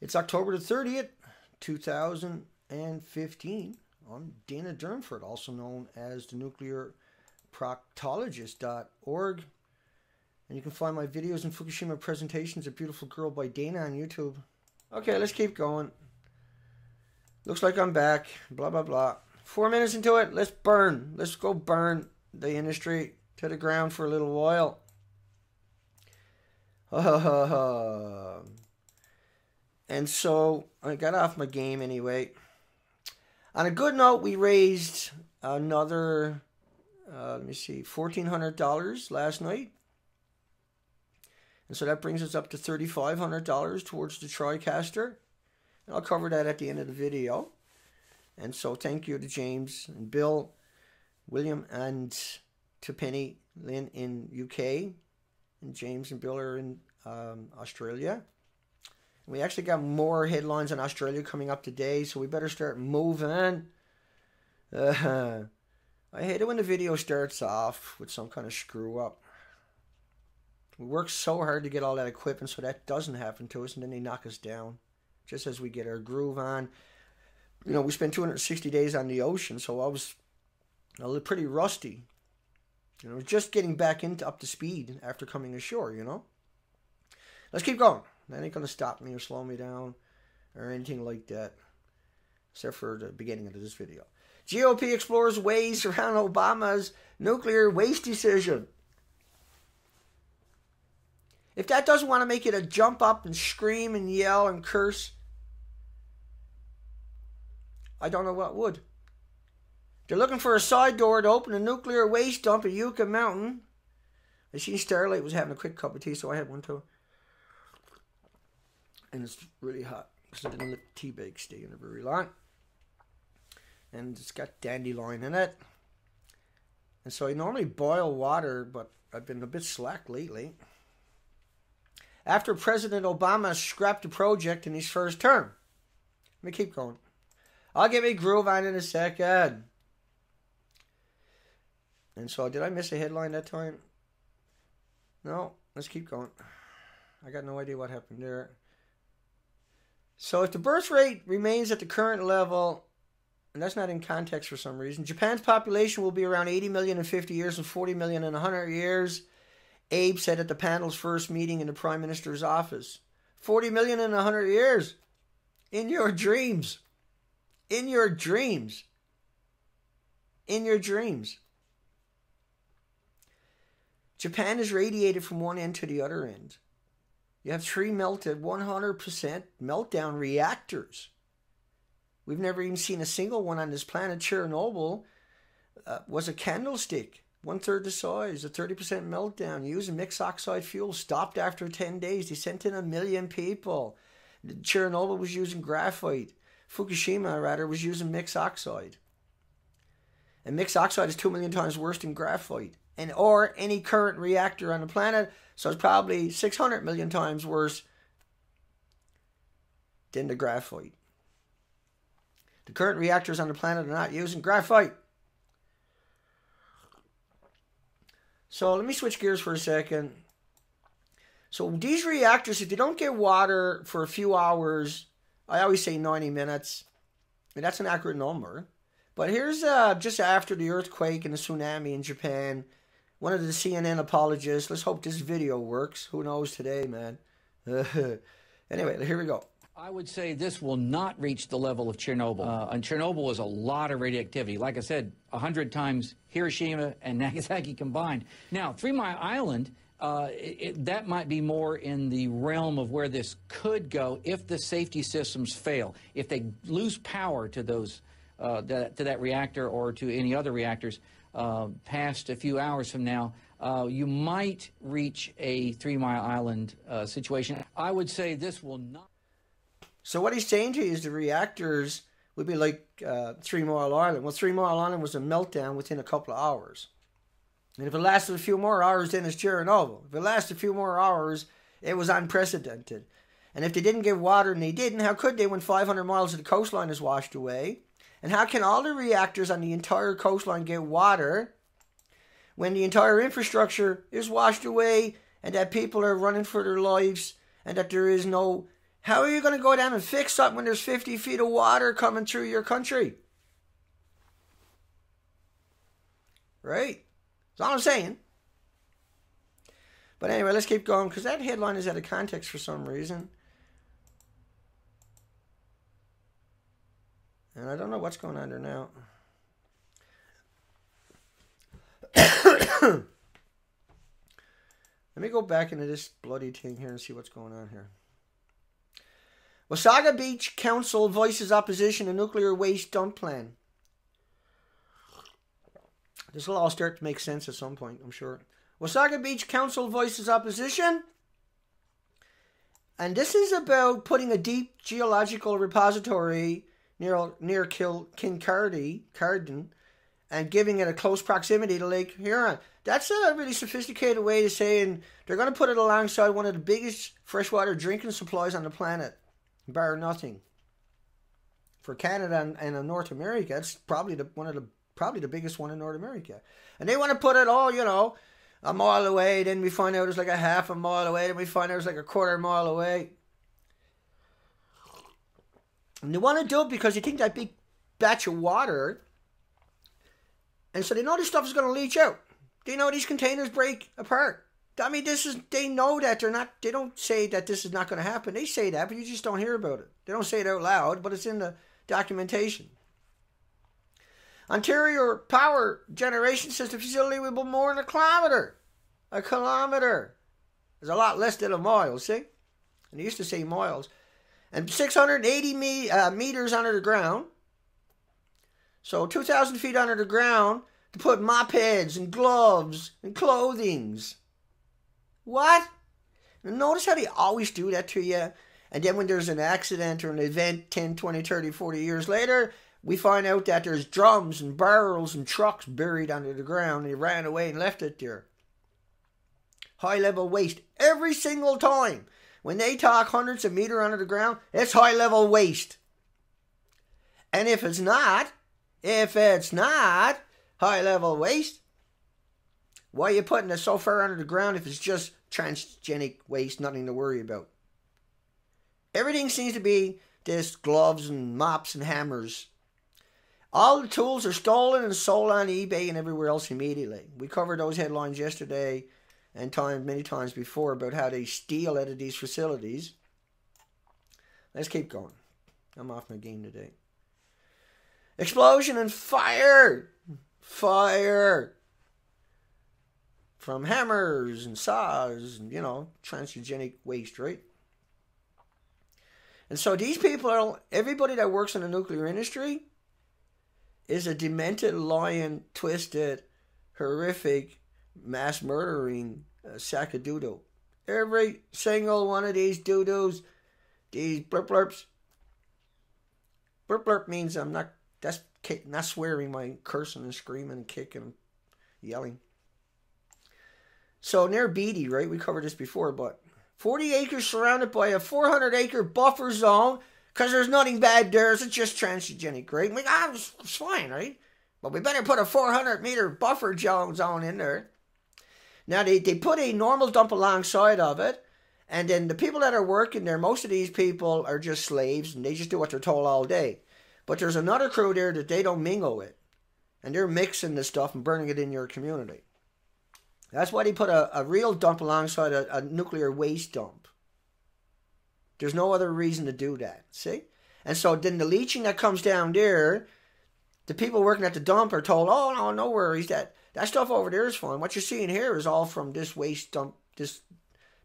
It's October the 30th, 2015. I'm Dana Durnford, also known as the nuclearproctologist.org. And you can find my videos and Fukushima presentations, A Beautiful Girl by Dana, on YouTube. Okay, let's keep going. Looks like I'm back. Blah, blah, blah. 4 minutes into it. Let's burn. Let's go burn the industry to the ground for a little while. And so I got off my game anyway. On a good note, we raised another, let me see, $1,400 last night. And so that brings us up to $3,500 towards the TriCaster. And I'll cover that at the end of the video. And so thank you to James and Bill, William, and to Penny, Lynn in UK. And James and Bill are in Australia. We actually got more headlines in Australia coming up today, so we better start moving. I hate it when the video starts off with some kind of screw up. We work so hard to get all that equipment so that doesn't happen to us, and then they knock us down just as we get our groove on. You know, we spent 260 days on the ocean, so I was pretty rusty. You know, just getting back into up to speed after coming ashore, you know. Let's keep going. That ain't going to stop me or slow me down or anything like that, except for the beginning of this video. GOP explores ways around Obama's nuclear waste decision. If that doesn't want to make you to jump up and scream and yell and curse, I don't know what would. They're looking for a side door to open a nuclear waste dump at Yucca Mountain. I see Sterlite was having a quick cup of tea, so I had one too. And it's really hot because I didn't let the tea bags stay in it very long. And it's got dandelion in it. And so I normally boil water, but I've been a bit slack lately. After President Obama scrapped the project in his first term. Let me keep going. I'll get me groove on in a second. And so did I miss a headline that time? No, let's keep going. I got no idea what happened there. So if the birth rate remains at the current level, and that's not in context for some reason, Japan's population will be around 80 million in 50 years and 40 million in 100 years, Abe said at the panel's first meeting in the Prime Minister's office. 40 million in 100 years. In your dreams. In your dreams. In your dreams. Japan is radiated from one end to the other end. You have three melted 100% meltdown reactors. We've never even seen a single one on this planet. Chernobyl was a candlestick, one-third the size, a 30% meltdown. Using mixed oxide fuel, stopped after 10 days. They sent in 1 million people. Chernobyl was using graphite. Fukushima, rather, was using mixed oxide. And mixed oxide is 2 million times worse than graphite. And or any current reactor on the planet, so it's probably 600 million times worse than the graphite. The current reactors on the planet are not using graphite. So let me switch gears for a second. So these reactors, if they don't get water for a few hours, I always say 90 minutes, and that's an accurate number. But here's just after the earthquake and the tsunami in Japan. One of the CNN apologists. Let's hope this video works. Who knows today, man? Anyway, here we go. I would say this will not reach the level of Chernobyl. And Chernobyl was a lot of radioactivity. Like I said, 100 times Hiroshima and Nagasaki combined. Now, 3 Mile Island, that might be more in the realm of where this could go if the safety systems fail. If they lose power to those to that reactor or to any other reactors, past a few hours from now, you might reach a 3 Mile Island situation. I would say this will not. So what he's saying to you is the reactors would be like 3 Mile Island. Well, 3 Mile Island was a meltdown within a couple of hours. And if it lasted a few more hours, then it's Chernobyl. If it lasted a few more hours, it was unprecedented. And if they didn't give water, and they didn't, how could they when 500 miles of the coastline is washed away? And how can all the reactors on the entire coastline get water when the entire infrastructure is washed away and that people are running for their lives and that there is no How are you going to go down and fix something when there's 50 feet of water coming through your country? Right? That's all I'm saying. But anyway, let's keep going, because that headline is out of context for some reason. And I don't know what's going on there now. Let me go back into this bloody thing here and see what's going on here. Wasaga Beach Council voices opposition to nuclear waste dump plan. This will all start to make sense at some point, I'm sure. Wasaga Beach Council voices opposition. And this is about putting a deep geological repository near Kincardine and giving it a close proximity to Lake Huron. That's a really sophisticated way to saying they're going to put it alongside one of the biggest freshwater drinking supplies on the planet, bar nothing. For Canada and North America, it's probably the biggest one in North America. And they want to put it all, you know, a mile away, then we find out it's like a half a mile away, then we find out it's like a quarter mile away. And they want to do it because you think that big batch of water, and so they know this stuff is going to leach out. They know these containers break apart. I mean, this is, they know that they're not, they don't say that this is not going to happen. They say that, but you just don't hear about it. They don't say it out loud, but it's in the documentation. Ontario Power Generation says the facility will be more than a kilometer. A kilometer. There's a lot less than a mile, see? And they used to say miles. And 680 meters under the ground. So 2,000 feet under the ground to put mop heads and gloves and clothings. What? And notice how they always do that to you. And then when there's an accident or an event 10, 20, 30, 40 years later, we find out that there's drums and barrels and trucks buried under the ground. And they ran away and left it there. High-level waste. Every single time. When they talk hundreds of meters under the ground, it's high-level waste. And if it's not... if it's not high-level waste, why are you putting it so far under the ground if it's just transgenic waste, nothing to worry about? Everything seems to be this gloves and mops and hammers. All the tools are stolen and sold on eBay and everywhere else immediately. We covered those headlines yesterday and many times before about how they steal out of these facilities. Let's keep going. I'm off my game today. Explosion and fire! Fire! From hammers and saws and, you know, transgenic waste, right? And so these people are... everybody that works in the nuclear industry is a demented, lying, twisted, horrific, mass-murdering sack of doo-doo. Every single one of these doo-doos, these blurp-blurps. Blurp-blurp means I'm not... that's not swearing, my cursing and screaming and kicking and yelling. So near Beatty, right? We covered this before, but 40 acres surrounded by a 400-acre buffer zone because there's nothing bad there. It's just transgenic, right? Like, ah, it's fine, right? But we better put a 400-meter buffer zone in there. Now, they put a normal dump alongside of it, and then the people that are working there, most of these people are just slaves, and they just do what they're told all day. But there's another crew there that they don't mingle with. And they're mixing this stuff and burning it in your community. That's why they put a real dump alongside a nuclear waste dump. There's no other reason to do that. See? And so then the leaching that comes down there, the people working at the dump are told, oh, no, no worries. That stuff over there is fine. What you're seeing here is all from this waste dump, this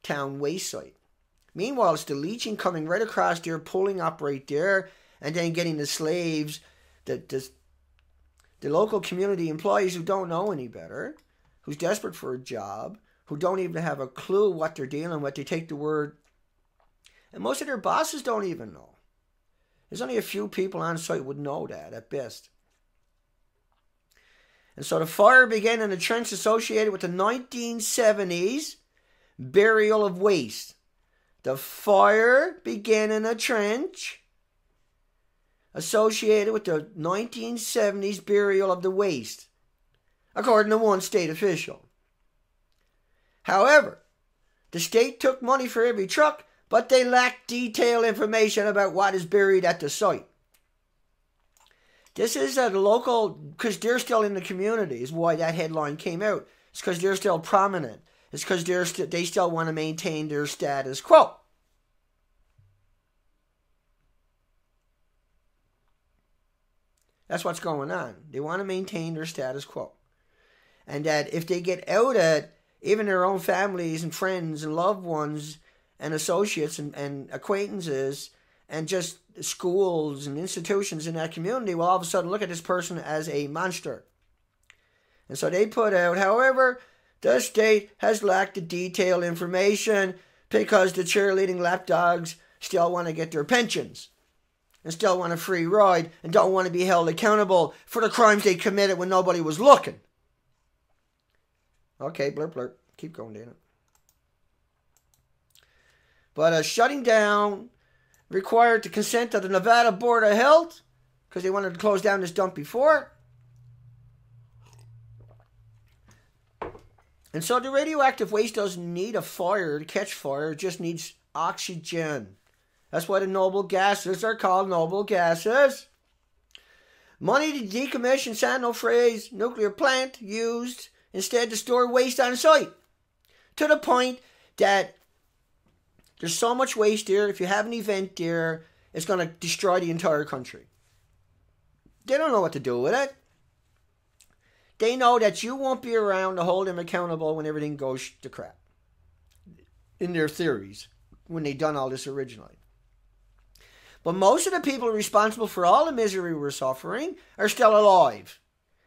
town waste site. Meanwhile, it's the leaching coming right across there, pulling up right there, and then getting the slaves, the local community employees who don't know any better, who's desperate for a job, who don't even have a clue what they're dealing with. They take the word, and most of their bosses don't even know. There's only a few people on site would know that at best. And so the fire began in a trench associated with the 1970s burial of waste. The fire began in a trench associated with the 1970s burial of the waste, according to one state official. However, the state took money for every truck, but they lack detailed information about what is buried at the site. This is a local, because they're still in the community, is why that headline came out. It's because they're still prominent. It's because they still want to maintain their status quo. That's what's going on. They want to maintain their status quo. And that if they get out at even their own families and friends and loved ones and associates and acquaintances and just schools and institutions in that community, well, all of a sudden look at this person as a monster. And so they put out, however, the state has lacked the detailed information because the cheerleading lapdogs still want to get their pensions and still want a free ride and don't want to be held accountable for the crimes they committed when nobody was looking. Okay, blurp, blurp. Keep going, Dana. But shutting down required the consent of the Nevada Board of Health because they wanted to close down this dump before. And so the radioactive waste doesn't need a fire to catch fire. It just needs oxygen. That's why the noble gases are called noble gases. Money to decommission San Onofre's nuclear plant used instead to store waste on site. To the point that there's so much waste there, if you have an event there, it's going to destroy the entire country. They don't know what to do with it. They know that you won't be around to hold them accountable when everything goes to crap. In their theories, when they done all this originally. But most of the people responsible for all the misery we're suffering are still alive.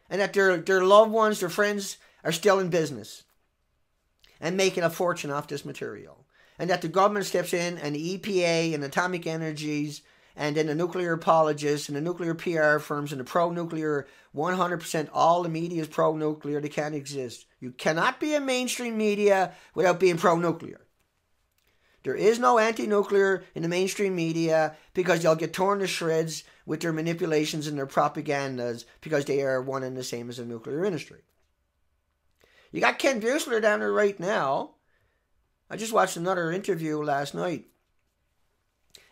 And that their loved ones, their friends, are still in business. And making a fortune off this material. And that the government steps in, and the EPA, and Atomic Energies, and then the nuclear apologists, and the nuclear PR firms, and the pro-nuclear, 100% all the media is pro-nuclear, they can't exist. You cannot be a mainstream media without being pro-nuclear. There is no anti-nuclear in the mainstream media because they'll get torn to shreds with their manipulations and their propagandas because they are one and the same as the nuclear industry. You got Ken Buesseler down there right now. I just watched another interview last night.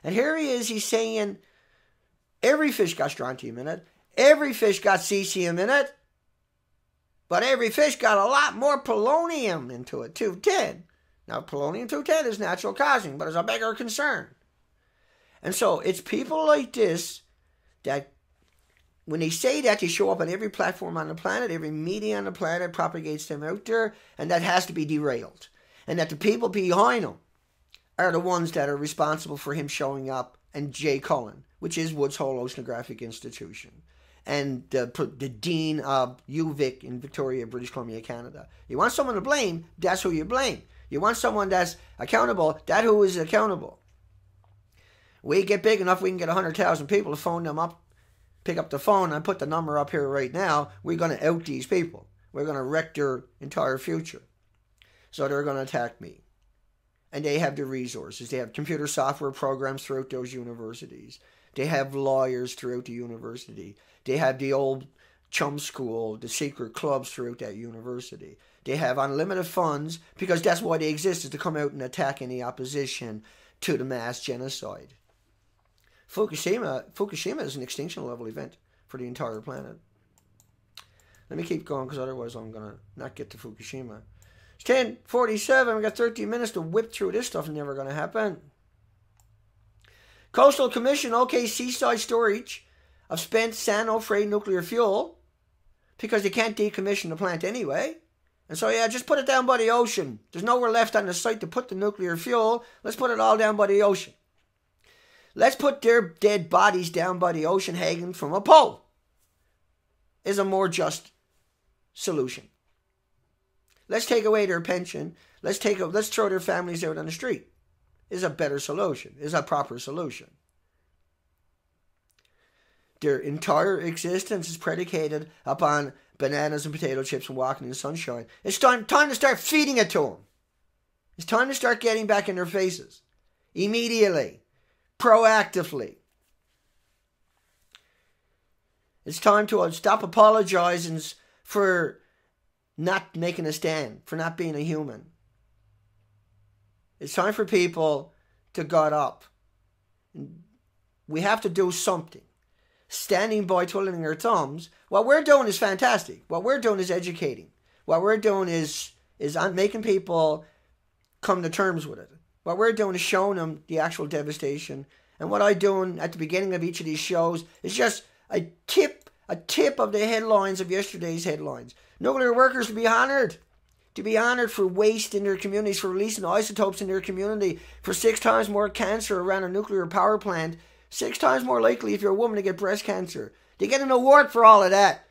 And here he is, he's saying, every fish got strontium in it, every fish got cesium in it, but every fish got a lot more polonium into it, 210. Now, polonium-210 is natural causing, but it's a bigger concern. And so, it's people like this that, when they say that, they show up on every platform on the planet, every media on the planet propagates them out there, and that has to be derailed. And that the people behind them are the ones that are responsible for him showing up, and Jay Cullen, which is Woods Hole Oceanographic Institution, and the Dean of UVic in Victoria, British Columbia, Canada. You want someone to blame, that's who you blame. You want someone that's accountable, that who is accountable. We get big enough, we can get 100,000 people to phone them up, pick up the phone, and put the number up here right now. We're going to out these people. We're going to wreck their entire future. So they're going to attack me. And they have the resources. They have computer software programs throughout those universities. They have lawyers throughout the university. They have the old chum school, the secret clubs throughout that university. They have unlimited funds because that's why they exist, is to come out and attack any opposition to the mass genocide. Fukushima is an extinction level event for the entire planet. Let me keep going because otherwise I'm going to not get to Fukushima. It's 10:47. We got 13 minutes to whip through this stuff. Never going to happen. Coastal Commission, okay, seaside storage of spent San Onofre nuclear fuel because they can't decommission the plant anyway. And so, yeah, just put it down by the ocean. There's nowhere left on the site to put the nuclear fuel. Let's put it all down by the ocean. Let's put their dead bodies down by the ocean hanging from a pole is a more just solution. Let's take away their pension. Let's throw their families out on the street is a better solution, is a proper solution. Their entire existence is predicated upon bananas and potato chips and walking in the sunshine. It's time to start feeding it to them. It's time to start getting back in their faces. Immediately. Proactively. It's time to stop apologizing for not making a stand, for not being a human. It's time for people to get up. We have to do something. Standing by twiddling our thumbs, what we're doing is fantastic. What we're doing is educating. What we're doing is making people come to terms with it. What we're doing is showing them the actual devastation. And what I'm doing at the beginning of each of these shows is just a tip of the headlines of yesterday's headlines. Nuclear workers to be honored for waste in their communities, for releasing isotopes in their community, for 6 times more cancer around a nuclear power plant, 6 times more likely if you're a woman to get breast cancer. They get an award for all of that.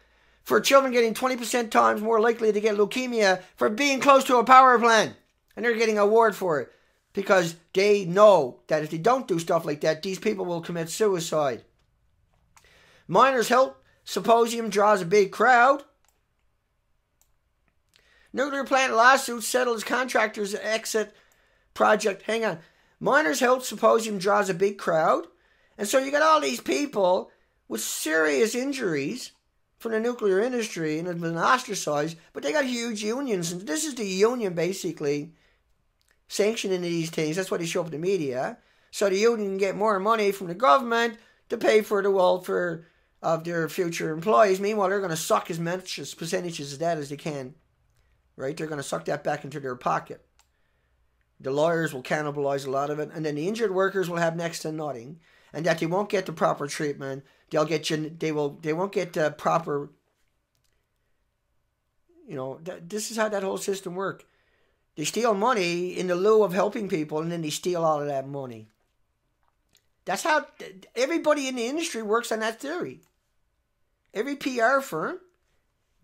For children getting 20% times more likely to get leukemia for being close to a power plant. And they're getting an award for it. Because they know that if they don't do stuff like that, these people will commit suicide. Miners' Health Symposium draws a big crowd. Nuclear plant lawsuit settles contractors exit project. Hang on. Miners' Health Symposium draws a big crowd. And so you got all these people with serious injuries from the nuclear industry and have been ostracized, but they got huge unions. And this is the union basically sanctioning these things. That's why they show up in the media. So the union can get more money from the government to pay for the welfare of their future employees. Meanwhile, they're going to suck as much as percentages of that as they can. Right? They're going to suck that back into their pocket. The lawyers will cannibalize a lot of it. And then the injured workers will have next to nothing. And that they won't get the proper treatment. They'll get they won't get the proper, you know, this is how that whole system works. They steal money in the lieu of helping people, and then they steal all of that money. That's how everybody in the industry works on that theory. Every PR firm,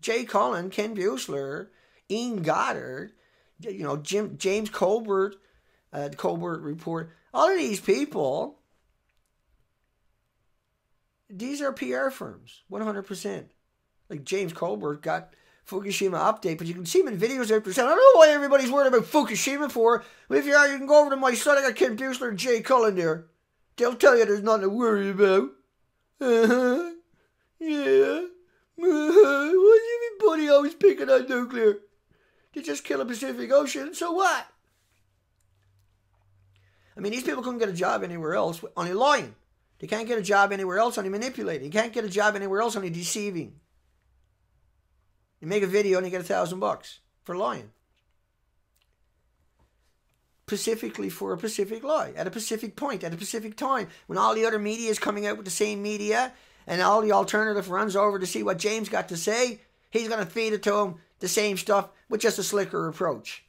Jay Cullen, Ken Buesseler, Ian Goddard, you know, James Colbert, the Colbert Report, all of these people, these are PR firms, 100%. Like James Colbert got Fukushima update, but you can see him in videos after saying, I don't know why everybody's worried about Fukushima for, but if you are, you can go over to my son. I got Ken Buesseler and Jay Cullen there. They'll tell you there's nothing to worry about. Uh-huh. Yeah. Uh-huh. Why's everybody always picking on nuclear? They just kill the Pacific Ocean, so what? I mean, these people couldn't get a job anywhere else, only lying. They can't get a job anywhere else, only manipulating. You can't get a job anywhere else, only deceiving. You make a video and you get $1,000 for lying. Specifically for a Pacific lie, at a Pacific point, at a Pacific time, when all the other media is coming out with the same media and all the alternative runs over to see what James got to say, he's going to feed it to him, the same stuff, with just a slicker approach.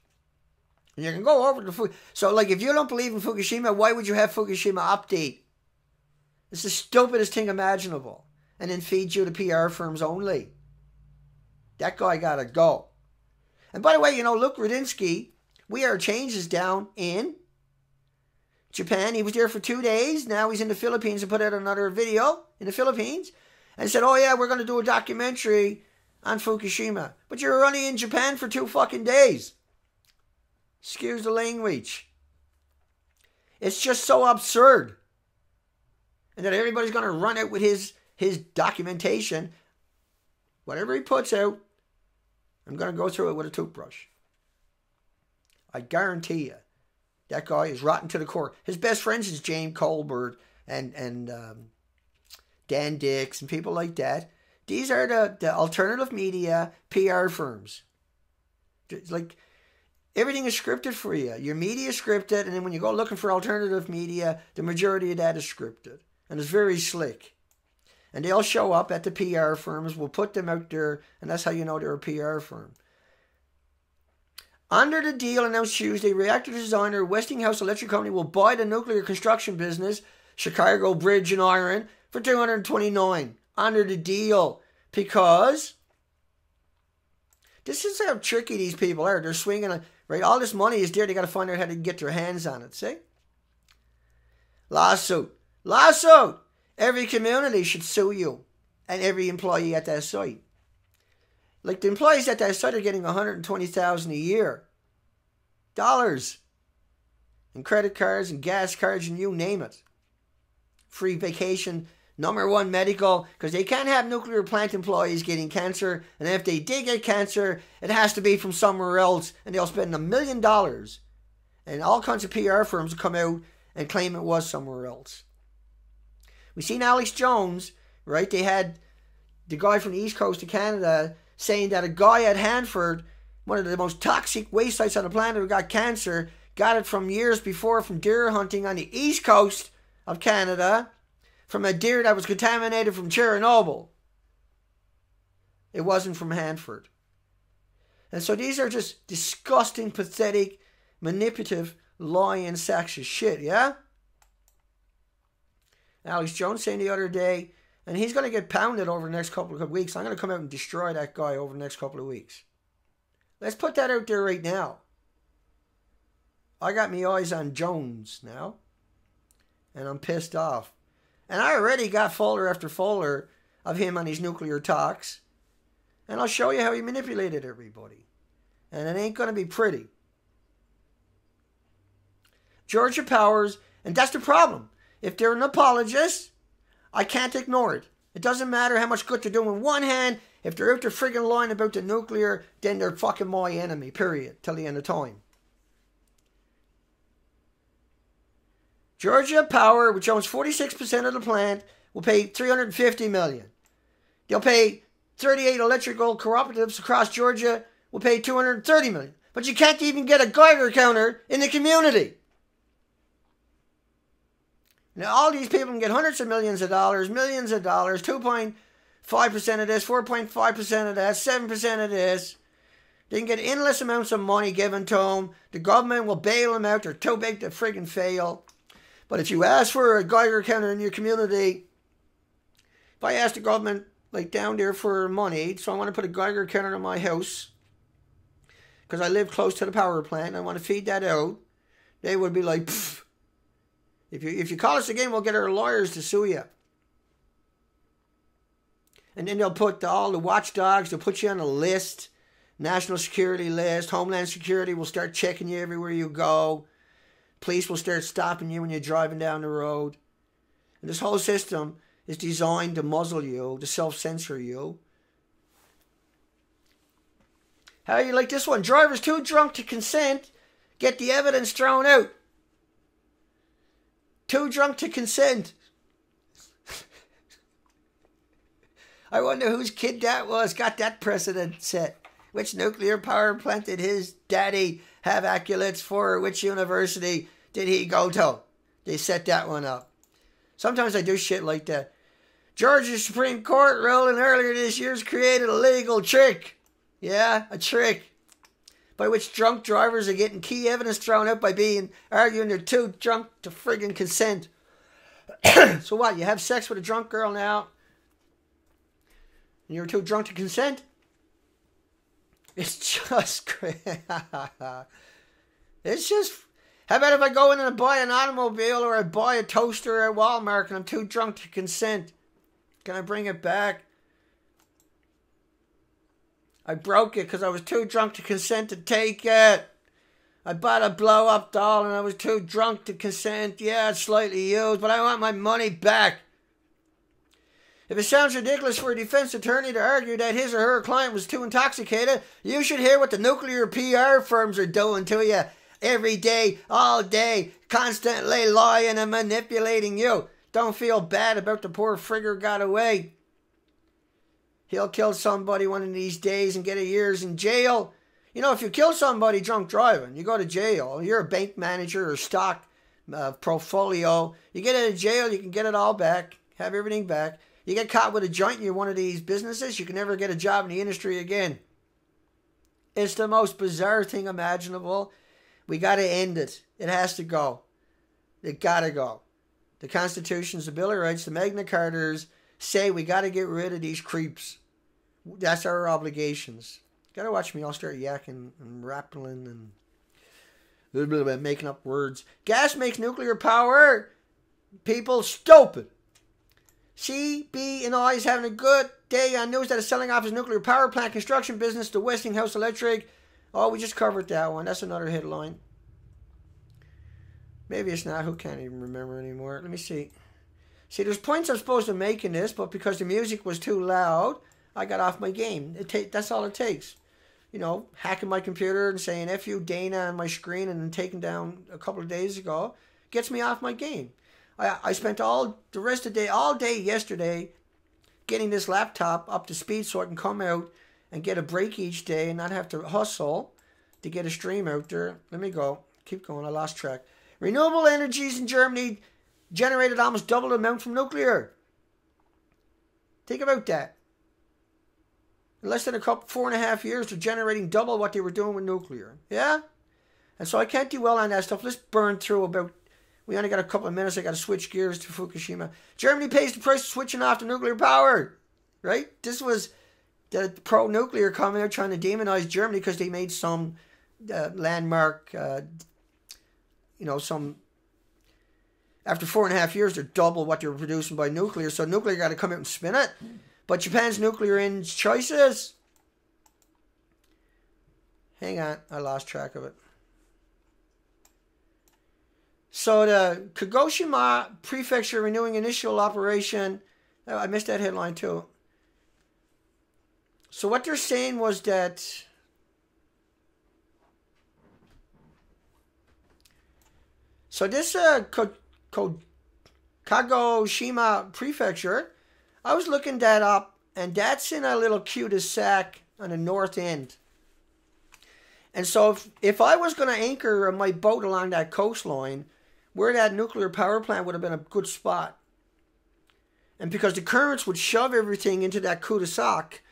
And you can go over to Fukushima. So, like, if you don't believe in Fukushima, why would you have Fukushima update? It's the stupidest thing imaginable. And then feed you to PR firms only. That guy got to go. And by the way, you know, Luke Radinsky, We Are Change is down in Japan. He was there for 2 days. Now he's in the Philippines and put out another video in the Philippines. And said, oh yeah, we're going to do a documentary on Fukushima. But you're only in Japan for 2 fucking days. Excuse the language. It's just so absurd. And that everybody's going to run out with his documentation. Whatever he puts out, I'm going to go through it with a toothbrush. I guarantee you, that guy is rotten to the core. His best friends is James Colbert and Dan Dix and people like that. These are the alternative media PR firms. It's like, everything is scripted for you. Your media is scripted, and then when you go looking for alternative media, the majority of that is scripted. And it's very slick. And they'll show up at the PR firms. We'll put them out there. And that's how you know they're a PR firm. Under the deal announced Tuesday, reactor designer Westinghouse Electric Company will buy the nuclear construction business, Chicago Bridge and Iron, for $229 million. Under the deal. Because this is how tricky these people are. They're swinging on, right? All this money is there. They got to find out how to get their hands on it. See? Lawsuit. Lawsuit! Every community should sue you and every employee at that site. Like, the employees at that site are getting $120,000 a year. Dollars. And credit cards and gas cards and you name it. Free vacation. #1 medical. Because they can't have nuclear plant employees getting cancer. And if they did get cancer, it has to be from somewhere else. And they'll spend $1 million. And all kinds of PR firms will come out and claim it was somewhere else. We seen Alex Jones, right? They had the guy from the east coast of Canada saying that a guy at Hanford, one of the most toxic waste sites on the planet, who got cancer, got it from years before from deer hunting on the east coast of Canada from a deer that was contaminated from Chernobyl. It wasn't from Hanford. And so these are just disgusting, pathetic, manipulative, lying sacks of shit, yeah? Alex Jones saying the other day, and he's going to get pounded over the next couple of weeks. I'm going to come out and destroy that guy over the next couple of weeks. Let's put that out there right now. I got my eyes on Jones now, and I'm pissed off. And I already got folder after folder of him on his nuclear talks, and I'll show you how he manipulated everybody. And it ain't going to be pretty. Georgia Powers, and that's the problem. If they're an apologist, I can't ignore it. It doesn't matter how much good they're doing with one hand. If they're out there friggin' lying about the nuclear, then they're fucking my enemy, period, till the end of time. Georgia Power, which owns 46% of the plant, will pay $350 million. They'll pay 38 electrical cooperatives across Georgia, will pay $230 million. But you can't even get a Geiger counter in the community. Now, all these people can get hundreds of millions of dollars, 2.5% of this, 4.5% of that, 7% of this. They can get endless amounts of money given to them. The government will bail them out. They're too big to friggin' fail. But if you ask for a Geiger counter in your community, if I ask the government, like down there for money, so I want to put a Geiger counter in my house, because I live close to the power plant, and I want to feed that out, they would be like, pfft. If you call us again, we'll get our lawyers to sue you. And then they'll put all the watchdogs, they'll put you on a list, national security list, Homeland Security will start checking you everywhere you go. Police will start stopping you when you're driving down the road. And this whole system is designed to muzzle you, to self-censor you. How do you like this one? Drivers too drunk to consent get the evidence thrown out. Too drunk to consent. I wonder whose kid that was got that precedent set. Which nuclear power plant did his daddy have accolades for? Which university did he go to? They set that one up. Sometimes I do shit like that. Georgia's Supreme Court ruling earlier this year's created a legal trick. Yeah, a trick. By which drunk drivers are getting key evidence thrown out by arguing they're too drunk to friggin' consent. So what, you have sex with a drunk girl now, and you're too drunk to consent? It's just crazy. It's just, how about if I go in and I buy an automobile or I buy a toaster at Walmart and I'm too drunk to consent? Can I bring it back? I broke it because I was too drunk to consent to take it. I bought a blow-up doll and I was too drunk to consent. Yeah, it's slightly used, but I want my money back. If it sounds ridiculous for a defense attorney to argue that his or her client was too intoxicated, you should hear what the nuclear PR firms are doing to you every day, all day, constantly lying and manipulating you. Don't feel bad about the poor frigger got away. He'll kill somebody one of these days and get a year's in jail. You know, if you kill somebody drunk driving, you go to jail. You're a bank manager or stock portfolio. You get out of jail, you can get it all back, have everything back. You get caught with a joint in one of these businesses, you can never get a job in the industry again. It's the most bizarre thing imaginable. We got to end it. It has to go. It got to go. The Constitution, the Bill of Rights, the Magna Cartas say we got to get rid of these creeps. That's our obligations. Gotta watch me all start yakking and rappling and a little bit about making up words. Gas makes nuclear power people stupid. CB&I is having a good day on news that is selling off his nuclear power plant construction business to Westinghouse Electric. Oh, we just covered that one. That's another headline. Maybe it's not. Who can't even remember anymore? Let me see. See, there's points I'm supposed to make in this, but because the music was too loud, I got off my game. That's all it takes. You know, hacking my computer and saying F you Dana on my screen and then taken down a couple of days ago. gets me off my game. I spent all day yesterday getting this laptop up to speed so I can come out and get a break each day and not have to hustle to get a stream out there. Let me go. Keep going. I lost track. Renewable energies in Germany generated almost double the amount from nuclear. Think about that. In less than 4.5 years, they're generating double what they were doing with nuclear. Yeah? And so I can't do well on that stuff. Let's burn through about... We only got a couple of minutes. I got to switch gears to Fukushima. Germany pays the price of switching off to nuclear power. Right? This was the pro-nuclear comment. They're trying to demonize Germany because they made some landmark... After 4.5 years, they're double what they're producing by nuclear. So nuclear got to come out and spin it. But Japan's nuclear ends choices. Hang on, I lost track of it. So the Kagoshima Prefecture renewing initial operation. Oh, I missed that headline too. So what they're saying was that... So this Kagoshima Prefecture, I was looking that up, and that's in a little cul-de-sac on the north end. And so if I was going to anchor my boat along that coastline, where that nuclear power plant would have been a good spot. And because the currents would shove everything into that cul-de-sac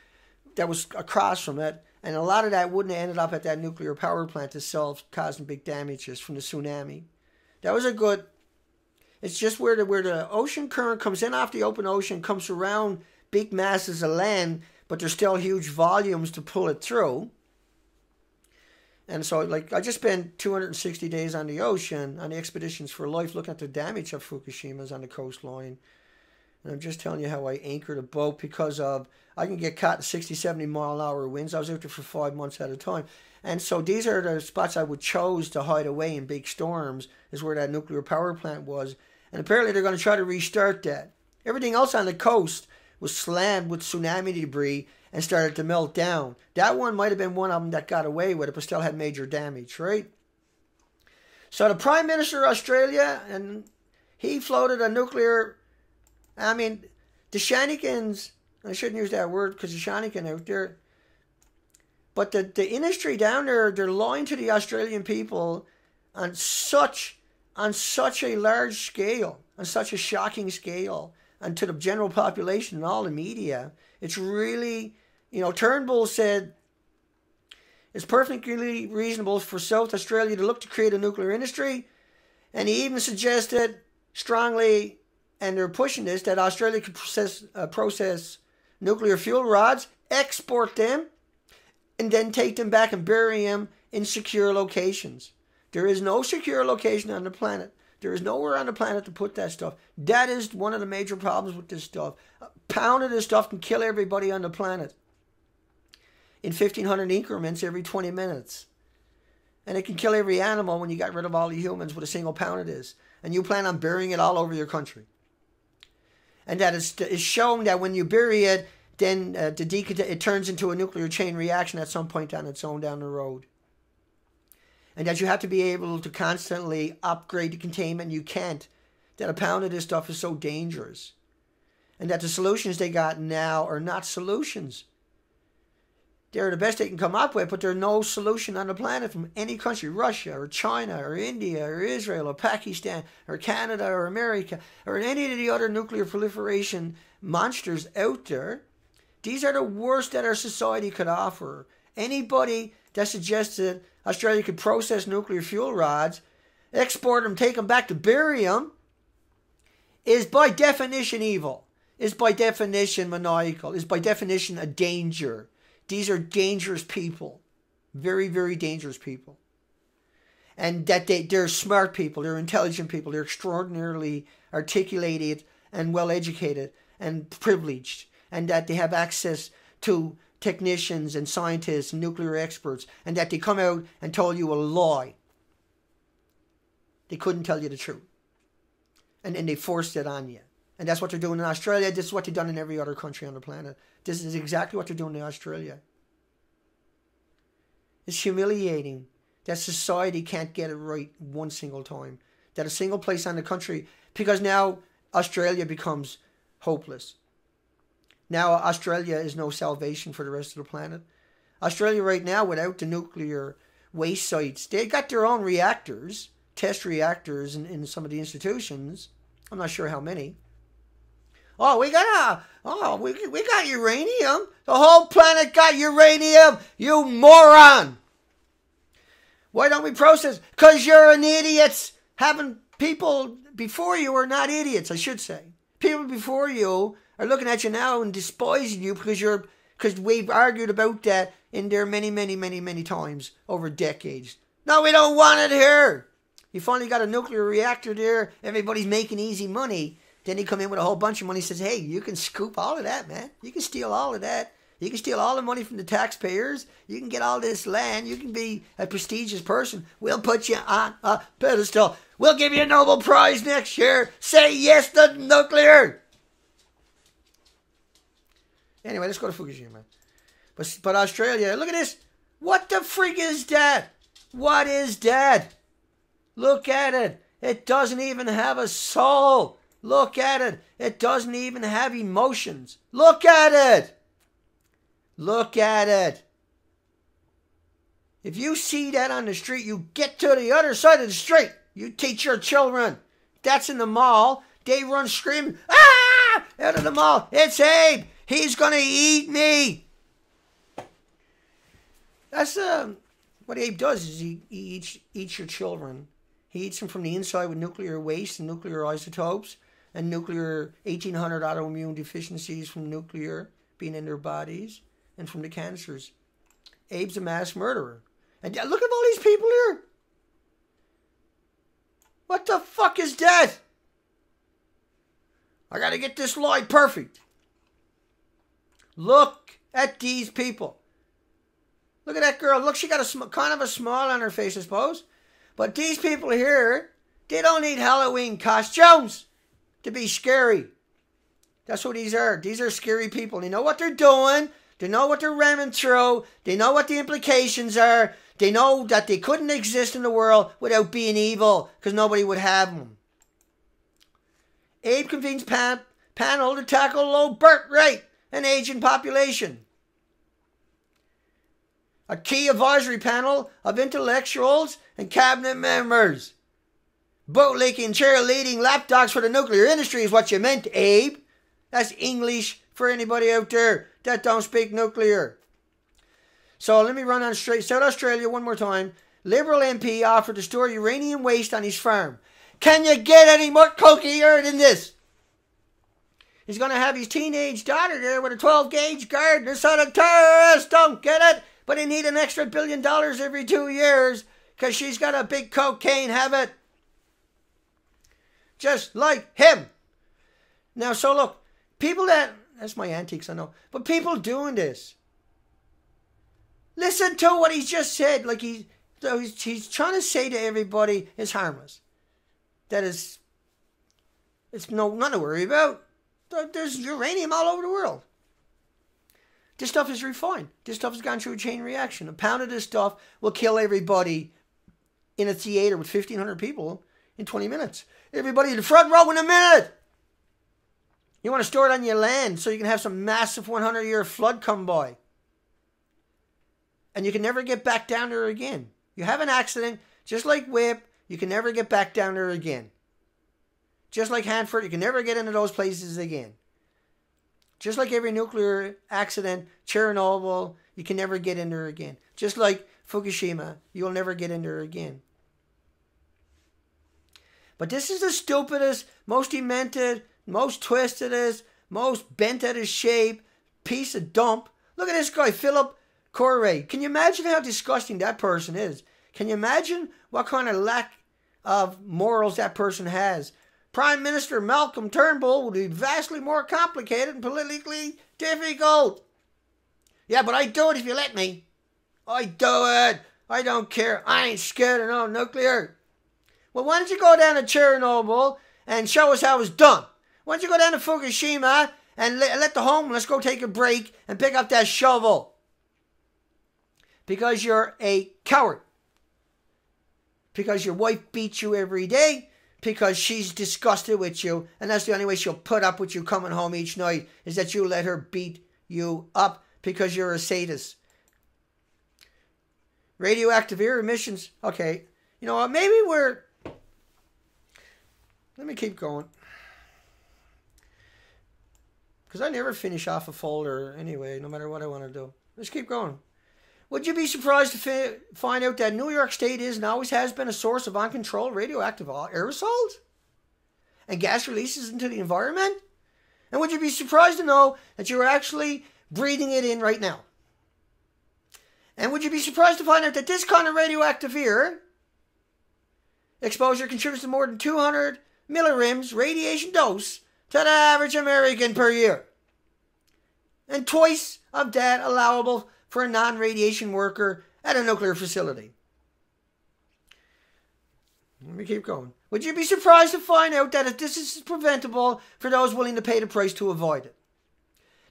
that was across from it, and a lot of that wouldn't have ended up at that nuclear power plant itself, causing big damages from the tsunami. That was a good... It's just where the ocean current comes in off the open ocean, comes around big masses of land, but there's still huge volumes to pull it through. And so, like, I just spent 260 days on the ocean, on the Expeditions for Life, looking at the damage of Fukushima's on the coastline. And I'm just telling you how I anchored a boat because of... I can get caught in 60, 70-mile-an-hour winds. I was out there for 5 months at a time. And so these are the spots I would choose to hide away in big storms, is where that nuclear power plant was. And apparently they're going to try to restart that. Everything else on the coast was slammed with tsunami debris and started to melt down. That one might have been one of them that got away with it, but still had major damage, right? So the Prime Minister of Australia, and he floated a nuclear... I mean, the shenanigans... I shouldn't use that word because the shenanigan out there. But the industry down there, they're lying to the Australian people on such a large scale, on such a shocking scale, and to the general population and all the media. It's really, you know, Turnbull said, it's perfectly reasonable for South Australia to look to create a nuclear industry. And he even suggested strongly, and they're pushing this, that Australia could process nuclear fuel rods, export them, and then take them back and bury them in secure locations. There is no secure location on the planet. There is nowhere on the planet to put that stuff. That is one of the major problems with this stuff. A pound of this stuff can kill everybody on the planet in 1,500 increments every 20 minutes. And it can kill every animal when you got rid of all the humans with a single pound of this. And you plan on burying it all over your country. And that is shown that when you bury it, then it turns into a nuclear chain reaction at some point on its own down the road. And that you have to be able to constantly upgrade the containment. You can't. That a pound of this stuff is so dangerous. And that the solutions they got now are not solutions. They're the best they can come up with, but there's no solution on the planet from any country, Russia or China or India or Israel or Pakistan or Canada or America or any of the other nuclear proliferation monsters out there. These are the worst that our society could offer. Anybody that suggests that Australia could process nuclear fuel rods, export them, take them back to bury them, is by definition evil, is by definition maniacal, is by definition a danger. These are dangerous people. Very, very dangerous people. And that they're smart people. They're intelligent people. They're extraordinarily articulated and well-educated and privileged. And that they have access to technicians and scientists and nuclear experts. And that they come out and told you a lie. They couldn't tell you the truth. And then they forced it on you. And that's what they're doing in Australia. This is what they've done in every other country on the planet. This is exactly what they're doing in Australia. It's humiliating that society can't get it right one single time. than a single place on the country, because now Australia becomes hopeless. Now Australia is no salvation for the rest of the planet. Australia right now, without the nuclear waste sites, they got their own reactors, test reactors in some of the institutions. I'm not sure how many. Oh, we got uranium. The whole planet got uranium, you moron. Why don't we process? Because you're an idiot. Having people before you are not idiots, I should say. People before you are looking at you now and despising you because we've argued about that in there many times over decades. No, we don't want it here. You finally got a nuclear reactor there. Everybody's making easy money. Then he come in with a whole bunch of money. He says, hey, you can scoop all of that, man. You can steal all of that. You can steal all the money from the taxpayers. You can get all this land. You can be a prestigious person. We'll put you on a pedestal. We'll give you a Nobel Prize next year. Say yes to nuclear. Anyway, let's go to Fukushima. But Australia, look at this. What the frig is that? What is that? Look at it. It doesn't even have a soul. Look at it. It doesn't even have emotions. Look at it. Look at it. If you see that on the street, you get to the other side of the street. You teach your children. That's in the mall. They run screaming, ah, out of the mall. It's Abe. He's going to eat me. That's what Abe does is he eats your children. He eats them from the inside with nuclear waste and nuclear isotopes and nuclear 1800 autoimmune deficiencies from nuclear being in their bodies and from the cancers. Abe's a mass murderer. And look at all these people here. What the fuck is that? I gotta get this slide perfect. Look at these people. Look at that girl. Look, she got a kind of a smile on her face, I suppose. But these people here, they don't need Halloween costumes to be scary. That's what these are. These are scary people. They know what they're doing. They know what they're ramming through. They know what the implications are. They know that they couldn't exist in the world without being evil because nobody would have them. Abe convenes panel to tackle low birth rate and aging population. A key advisory panel of intellectuals and cabinet members. Bootlicking, cheerleading, lapdogs for the nuclear industry is what you meant, Abe. That's English for anybody out there that don't speak nuclear. So let me run on straight. South Australia one more time. Liberal MP offered to store uranium waste on his farm. Can you get any more cokeier than this? He's going to have his teenage daughter there with a 12-gauge gardener so the terrorists don't get it. But they need an extra $1 billion every 2 years because she's got a big cocaine habit. Just like him. Now, so look, people that's my antics, I know. But people doing this. Listen to what he just said. Like he's trying to say to everybody it's harmless. That is, it's nothing to worry about. There's uranium all over the world. This stuff is refined. This stuff has gone through a chain reaction. A pound of this stuff will kill everybody in a theater with 1,500 people in 20 minutes. Everybody in the front row in a minute. You want to store it on your land so you can have some massive 100-year flood come by. And you can never get back down there again. You have an accident, just like Whip, you can never get back down there again. Just like Hanford, you can never get into those places again. Just like every nuclear accident, Chernobyl, you can never get in there again. Just like Fukushima, you'll never get in there again. But this is the stupidest, most demented, most twistedest, most bent out of shape piece of dump. Look at this guy, Philip Corey. Can you imagine how disgusting that person is? Can you imagine what kind of lack of morals that person has? Prime Minister Malcolm Turnbull would be vastly more complicated and politically difficult. Yeah, but I do it if you let me. I do it. I don't care. I ain't scared of no nuclear. Well, why don't you go down to Chernobyl and show us how it's done? Why don't you go down to Fukushima and let the homeless go take a break and pick up that shovel? Because you're a coward. Because your wife beats you every day. because she's disgusted with you, and that's the only way she'll put up with you coming home each night, is that you let her beat you up because you're a sadist. Radioactive air emissions. Okay. You know what? Maybe we're... Let me keep going. Because I never finish off a folder anyway, no matter what I want to do. Let's keep going. Would you be surprised to find out that New York State is and always has been a source of uncontrolled radioactive aerosols and gas releases into the environment? And would you be surprised to know that you're actually breathing it in right now? And would you be surprised to find out that this kind of radioactive air exposure contributes to more than 200 millirims radiation dose to the average American per year? And twice of that allowable for a non-radiation worker at a nuclear facility. Let me keep going. Would you be surprised to find out that if this is preventable for those willing to pay the price to avoid it?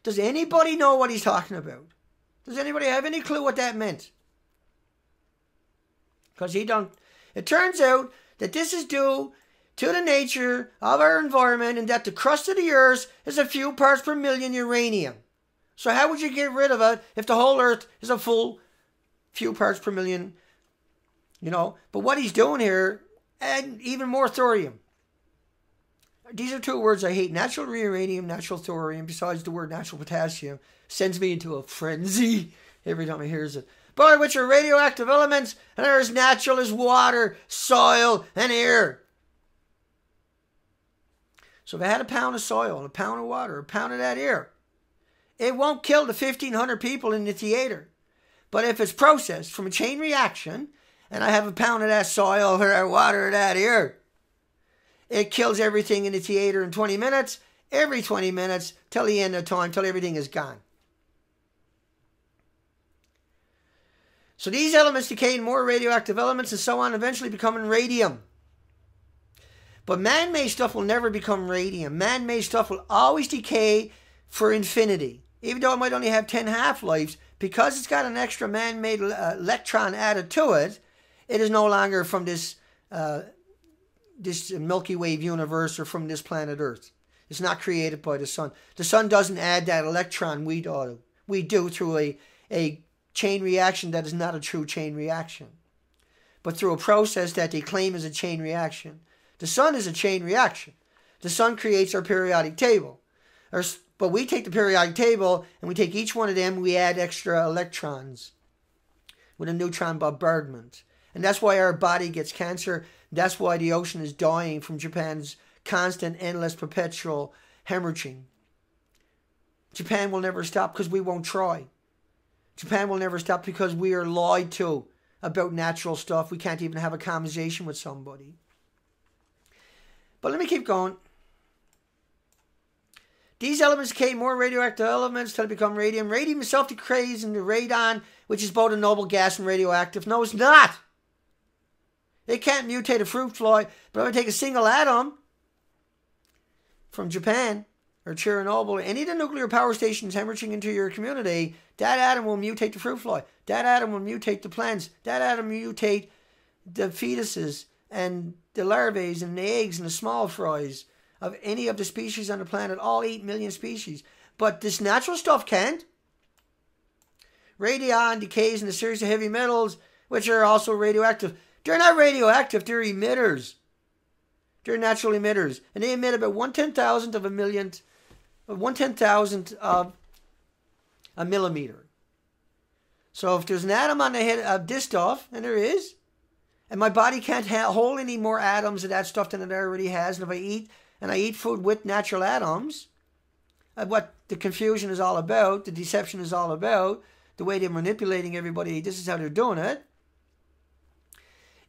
Does anybody know what he's talking about? Does anybody have any clue what that meant? Because he don't... It turns out that this is due to the nature of our environment and that the crust of the earth is a few parts per million uranium. So how would you get rid of it if the whole earth is a full few parts per million, you know? But what he's doing here, and even more thorium. These are two words I hate. Natural uranium, natural thorium, besides the word natural potassium, sends me into a frenzy every time he hears it. By which are radioactive elements and are as natural as water, soil, and air. So if I had a pound of soil, a pound of water, a pound of that air, it won't kill the 1,500 people in the theater. But if it's processed from a chain reaction, and I have a pound of that soil or that water or that air, it kills everything in the theater in 20 minutes, every 20 minutes, till the end of time, till everything is gone. So these elements decay in more radioactive elements and so on, eventually becoming radium. But man-made stuff will never become radium. Man-made stuff will always decay for infinity, even though it might only have 10 half-lives, because it's got an extra man-made electron added to it. It is no longer from this Milky Way universe or from this planet Earth. It's not created by the sun. The sun doesn't add that electron. We do through a chain reaction that is not a true chain reaction, but through a process that they claim is a chain reaction. The sun is a chain reaction. The sun creates our periodic table. But we take the periodic table and we take each one of them, we add extra electrons with a neutron bombardment. And that's why our body gets cancer. That's why the ocean is dying from Japan's constant, endless, perpetual hemorrhaging. Japan will never stop because we won't try. Japan will never stop because we are lied to about natural stuff. We can't even have a conversation with somebody. But let me keep going. These elements decay more radioactive elements till they become radium. Radium itself decays into radon, which is both a noble gas and radioactive. No, it's not. It can't mutate a fruit fly, but I would take a single atom from Japan or Chernobyl or any of the nuclear power stations hemorrhaging into your community. That atom will mutate the fruit fly. That atom will mutate the plants. That atom will mutate the fetuses and the larvae and the eggs and the small fries of any of the species on the planet, all 8 million species. But this natural stuff can't. Radion decays in a series of heavy metals, which are also radioactive. They're not radioactive, they're emitters. They're natural emitters. And they emit about 1/10,000th of a millionth, 1/10,000th of a millimeter. So if there's an atom on the head of this stuff, and there is, and my body can't hold any more atoms of that stuff than it already has, and if I eat... And I eat food with natural atoms. What the confusion is all about, the deception is all about, the way they're manipulating everybody, this is how they're doing it,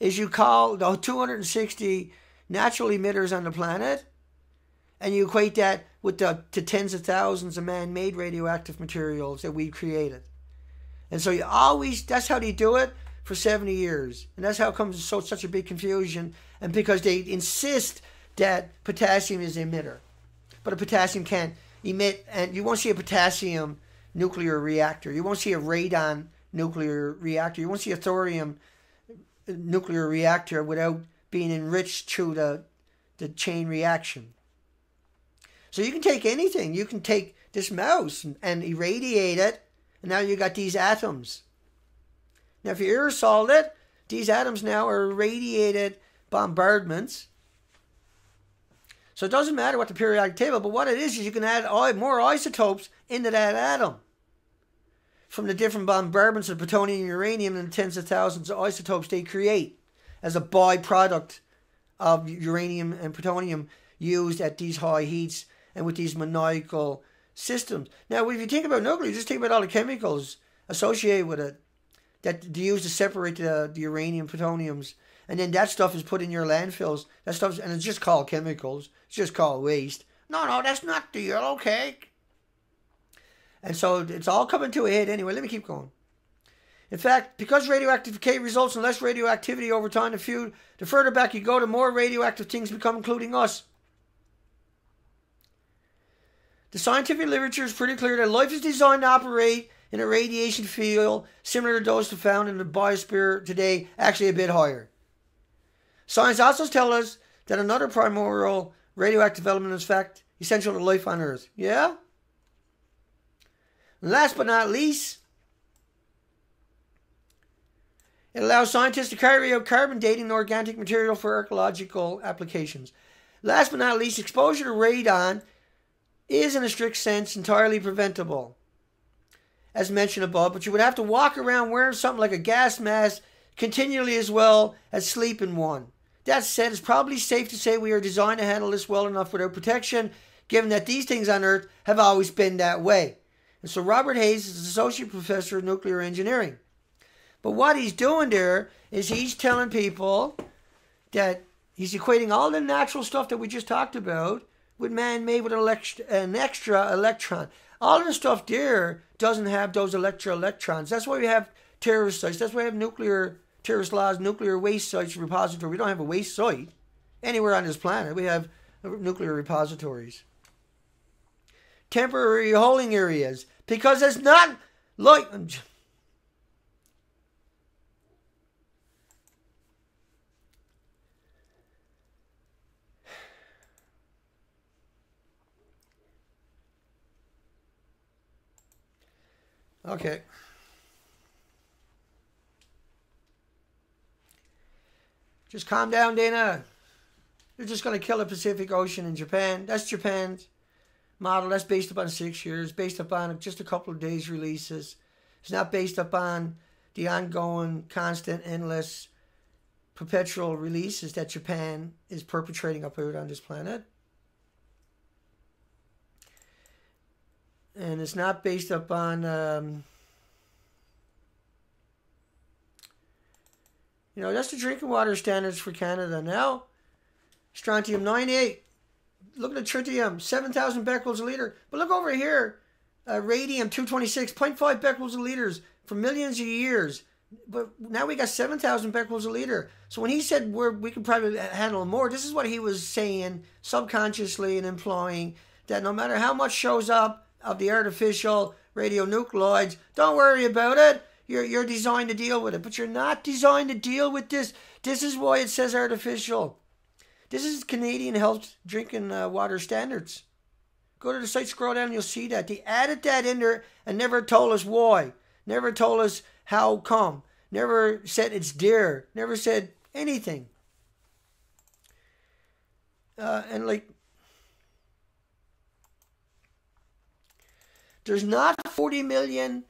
is you call the 260 natural emitters on the planet, and you equate that with the tens of thousands of man-made radioactive materials that we created. And so you always, that's how they do it for 70 years. And that's how it comes so such a big confusion, and because they insist that potassium is an emitter. But a potassium can't emit, and you won't see a potassium nuclear reactor. You won't see a radon nuclear reactor. You won't see a thorium nuclear reactor without being enriched through the the chain reaction. So you can take anything. You can take this mouse and irradiate it, and now you got these atoms. Now, if you aerosol it, these atoms now are irradiated bombardments. So it doesn't matter what the periodic table, but what it is you can add more isotopes into that atom from the different bombardments of plutonium and uranium and the tens of thousands of isotopes they create as a byproduct of uranium and plutonium used at these high heats and with these maniacal systems. Now, if you think about nuclear, just think about all the chemicals associated with it that they use to separate the uranium, plutoniums, and then that stuff is put in your landfills. That stuff, and it's just called chemicals. It's just called waste. No, that's not the yellow cake. And so it's all coming to a head anyway. Let me keep going. In fact, because radioactive decay results in less radioactivity over time, the further back you go, the more radioactive things become, including us. The scientific literature is pretty clear that life is designed to operate in a radiation field similar to those found in the biosphere today, actually a bit higher. Science also tells us that another primordial radioactive element is, in fact, essential to life on Earth. Yeah? And last but not least, it allows scientists to carry out carbon dating and organic material for archaeological applications. Last but not least, exposure to radon is, in a strict sense, entirely preventable, as mentioned above, but you would have to walk around wearing something like a gas mask continually as well as sleep in one. That said, it's probably safe to say we are designed to handle this well enough without protection, given that these things on Earth have always been that way. And so Robert Hayes is Associate Professor of Nuclear Engineering. But what he's doing there is he's telling people that he's equating all the natural stuff that we just talked about with man-made with an extra electron. All of the stuff there doesn't have those extra electrons. That's why we have terrorist sites. That's why we have nuclear terrorist laws, nuclear waste sites, repository. We don't have a waste site anywhere on this planet. We have nuclear repositories. Temporary holding areas. Because it's not like... Okay. Just calm down, Dana. They're just going to kill the Pacific Ocean in Japan. That's Japan's model. That's based upon 6 years, based upon just a couple of days' releases. It's not based upon the ongoing, constant, endless, perpetual releases that Japan is perpetrating up here on this planet. And it's not based upon, you know, that's the drinking water standards for Canada now. Strontium 98. Look at the tritium, 7,000 becquerels a liter. But look over here, radium 226, 0.5 becquerels a liter for millions of years. But now we got 7,000 becquerels a liter. So when he said we could probably handle more, this is what he was saying subconsciously and implying that no matter how much shows up of the artificial radionuclides, don't worry about it. You're designed to deal with it. But you're not designed to deal with this. This is why it says artificial. This is Canadian Health Drinking Water Standards. Go to the site, scroll down, you'll see that. They added that in there and never told us why. Never told us how come. Never said it's there. Never said anything. And like... There's not 40 million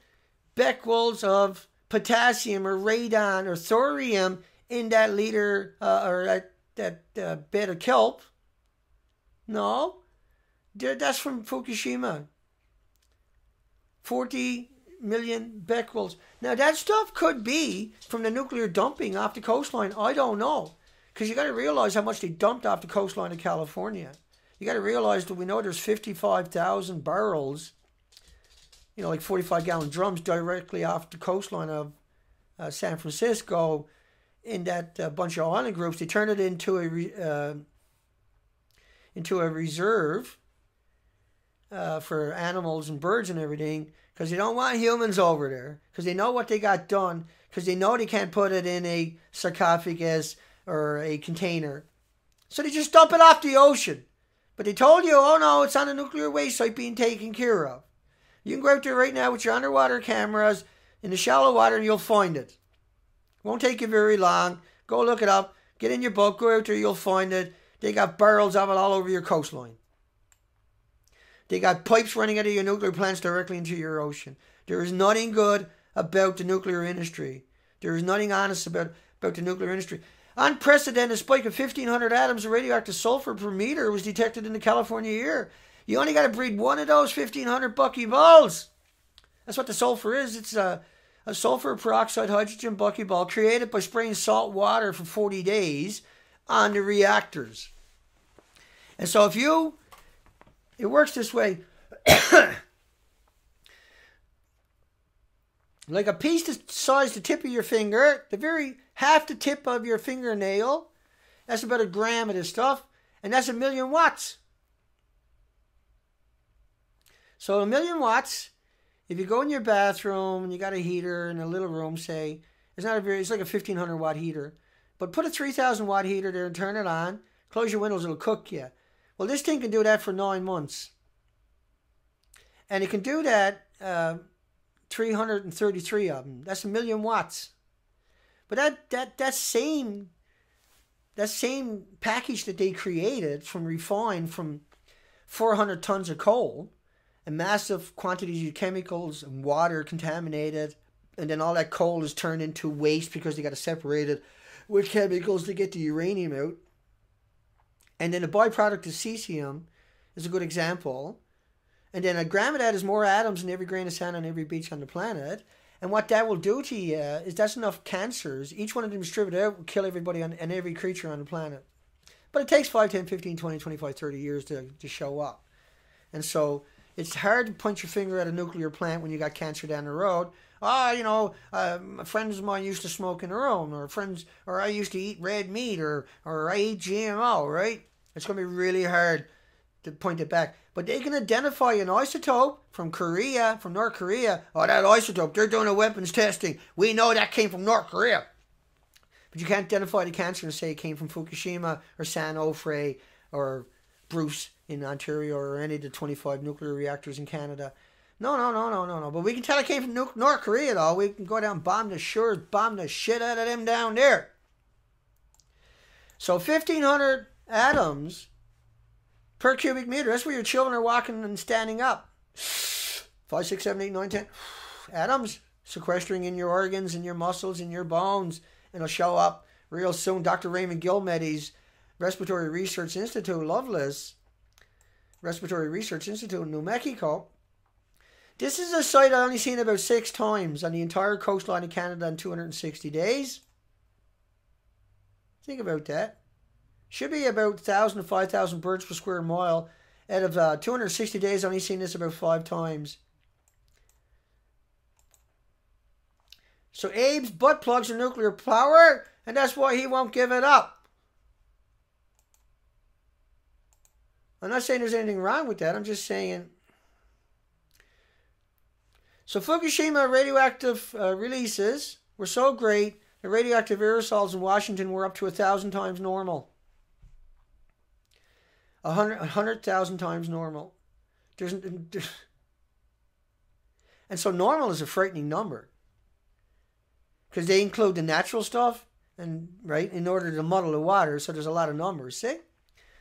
becquerels of potassium or radon or thorium in that liter or that bed of kelp. No, that's from Fukushima. 40 million becquerels. Now that stuff could be from the nuclear dumping off the coastline. I don't know, because you got to realize how much they dumped off the coastline of California. You got to realize that we know there's 55,000 barrels. You know, like 45-gallon drums directly off the coastline of San Francisco in that bunch of island groups. They turned it into a reserve for animals and birds and everything, because they don't want humans over there, because they know what they got done, because they know they can't put it in a sarcophagus or a container So they just dump it off the ocean. But they told you, oh no, it's on a nuclear waste site being taken care of. You can go out there right now with your underwater cameras in the shallow water and you'll find it. Won't take you very long. Go look it up. Get in your boat. Go out there. You'll find it. They got barrels of it all over your coastline. They got pipes running out of your nuclear plants directly into your ocean. There is nothing good about the nuclear industry. There is nothing honest about the nuclear industry. Unprecedented spike of 1,500 atoms of radioactive sulfur per meter was detected in the California air. You only got to breed one of those 1,500 buckyballs. That's what the sulfur is. It's a sulfur peroxide hydrogen buckyball created by spraying salt water for 40 days on the reactors. And so if you... It works this way. Like a piece the size the tip of your finger, the very half the tip of your fingernail, that's about 1 gram of this stuff, and that's 1,000,000 watts. So 1,000,000 watts, if you go in your bathroom and you got a heater in a little room, say, it's like a 1,500 watt heater, but put a 3,000 watt heater there and turn it on, close your windows, it'll cook you. Well, this thing can do that for 9 months. And it can do that 333 of them. That's 1,000,000 watts. But that same package that they created from refined from 400 tons of coal and massive quantities of chemicals and water contaminated, and then all that coal is turned into waste because they got to separate it with chemicals to get the uranium out. And then a byproduct of cesium is a good example. And then 1 gram of that is more atoms in every grain of sand on every beach on the planet. And what that will do to you is that's enough cancers. Each one of them distributed out will kill everybody and every creature on the planet. But it takes 5, 10, 15, 20, 25, 30 years to show up. And so it's hard to point your finger at a nuclear plant when you got cancer down the road. Ah, you know, friends of mine used to smoke in their own, or I used to eat red meat, or I eat GMO, right? It's going to be really hard to point it back. But they can identify an isotope from Korea, from North Korea. Oh, that isotope, they're doing a weapons testing. We know that came from North Korea. But you can't identify the cancer and say it came from Fukushima or San Onofre or Bruce in Ontario or any of the 25 nuclear reactors in Canada. No. But we can tell it came from North Korea, though. We can go down and bomb the shores, bomb the shit out of them down there. So 1,500 atoms per cubic meter. That's where your children are walking and standing up. 5, 6, 7, 8, 9, 10. Atoms sequestering in your organs, in your muscles, in your bones. And it'll show up real soon. Dr. Raymond Gilmetty's Respiratory Research Institute, Lovelace, Respiratory Research Institute in New Mexico. This is a site I've only seen about 6 times on the entire coastline of Canada in 260 days. Think about that. Should be about 1,000 to 5,000 birds per square mile. Out of 260 days, I've only seen this about 5 times. So Abe's butt plugs are nuclear power, and that's why he won't give it up. I'm not saying there's anything wrong with that. I'm just saying... So Fukushima radioactive releases were so great, the radioactive aerosols in Washington were up to 1,000 times normal. 100,000 times normal. And so normal is a frightening number. Because they include the natural stuff, and right, in order to muddle the water, so there's a lot of numbers, see?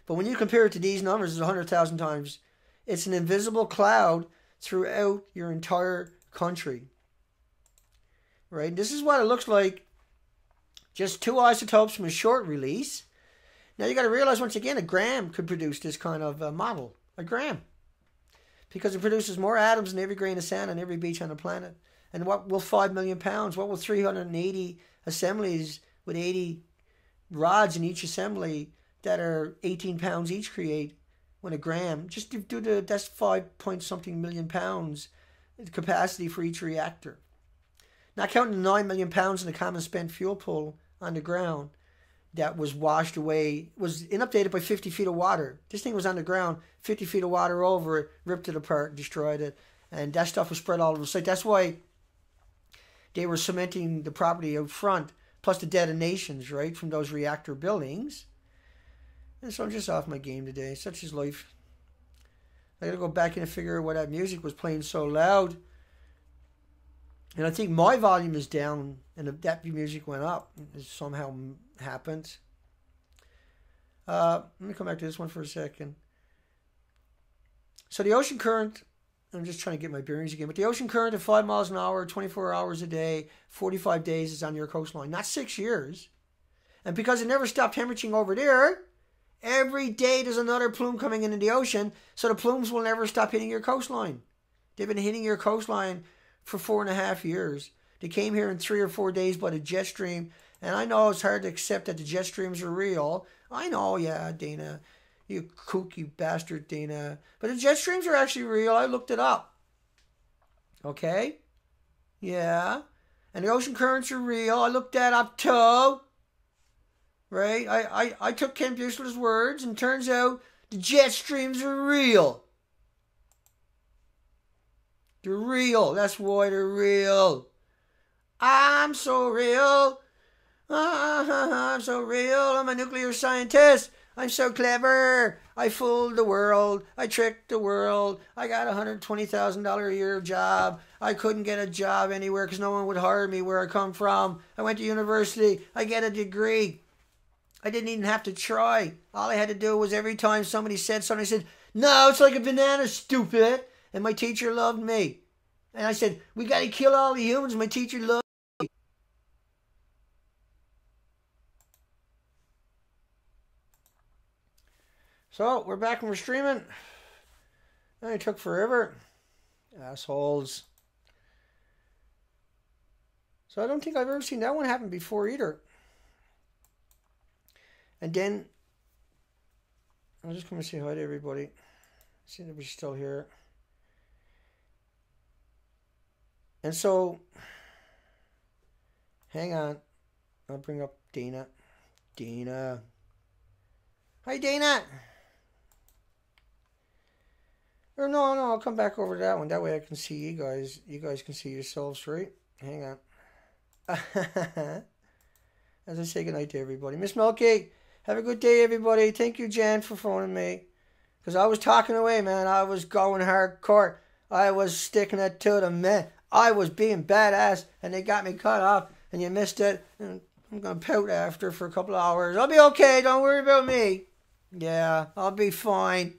But when you compare it to these numbers, it's 100,000 times. It's an invisible cloud throughout your entire country, right? This is what it looks like. Just 2 isotopes from a short release. Now you got to realize once again, 1 gram could produce this kind of model. 1 gram, because it produces more atoms than every grain of sand on every beach on the planet. And what will 5 million pounds? What will 380 assemblies with 80 rods in each assembly that are 18 pounds each create? When 1 gram, just do the, that's 5 point something million pounds capacity for each reactor. Not counting the 9 million pounds in the common spent fuel pool on the ground that was washed away, was inundated by 50 feet of water. This thing was on the ground, 50 feet of water over it, ripped it apart, destroyed it, and that stuff was spread all over the site. That's why they were cementing the property out front, plus the detonations, right, from those reactor buildings. And so I'm just off my game today. Such is life. I gotta go back in and figure out why that music was playing so loud. And I think my volume is down and that music went up. It somehow happened. Let me come back to this one for a second. So the ocean current, I'm just trying to get my bearings again, but the ocean current at 5 miles an hour, 24 hours a day, 45 days is on your coastline, not 6 years. And because it never stopped hemorrhaging over there, every day there's another plume coming into the ocean, so the plumes will never stop hitting your coastline. They've been hitting your coastline for 4.5 years. They came here in 3 or 4 days by the jet stream, and I know it's hard to accept that the jet streams are real. I know, yeah, Dana, you kooky bastard, Dana. But the jet streams are actually real. I looked it up. Okay? Yeah. And the ocean currents are real. I looked that up too. Right? I took Ken Buesseler's words, and turns out the jet streams are real. They're real. That's why they're real. I'm so real. I'm so real. I'm a nuclear scientist. I'm so clever. I fooled the world. I tricked the world. I got a $120,000 a year job. I couldn't get a job anywhere because no one would hire me where I come from. I went to university. I get a degree. I didn't even have to try. All I had to do was every time somebody said something, I said, no, it's like a banana, stupid. And my teacher loved me. And I said, we got to kill all the humans. My teacher loved me. So, we're back and we're streaming. And it took forever. Assholes. So, I don't think I've ever seen that one happen before either. And then, I'm just going to say hi to everybody. See that we're still here. And so, hang on. I'll bring up Dana. Dana. Hi, Dana. Or no, I'll come back over to that one. That way I can see you guys. You guys can see yourselves, right? Hang on. As I say goodnight to everybody. Miss Milky, have a good day, everybody. Thank you, Jan, for phoning me. Because I was talking away, man. I was going hardcore. I was sticking it to the man. I was being badass, and they got me cut off, and you missed it. And I'm going to pout after for a couple of hours. I'll be okay. Don't worry about me. Yeah, I'll be fine.